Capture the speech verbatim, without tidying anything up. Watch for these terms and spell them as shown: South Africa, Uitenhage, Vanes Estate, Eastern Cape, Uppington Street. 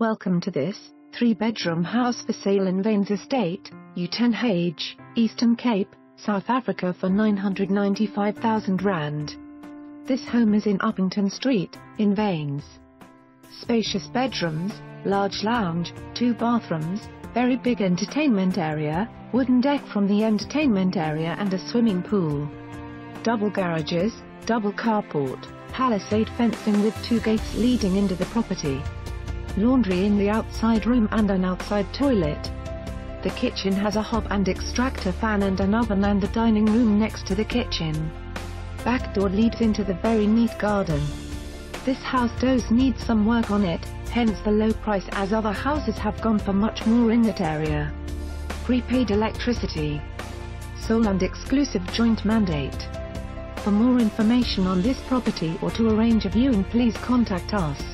Welcome to this three-bedroom house for sale in Vanes Estate, Uitenhage, Eastern Cape, South Africa for nine hundred ninety-five thousand rand. This home is in Uppington Street, in Vanes. Spacious bedrooms, large lounge, two bathrooms, very big entertainment area, wooden deck from the entertainment area and a swimming pool. Double garages, double carport, palisade fencing with two gates leading into the property. Laundry in the outside room and an outside toilet. The kitchen has a hob and extractor fan and an oven, and the dining room next to the kitchen. Back door leads into the very neat garden. This house does need some work on it, hence the low price, as other houses have gone for much more in that area. Prepaid electricity. Sole and exclusive joint mandate. For more information on this property or to arrange a viewing, please contact us.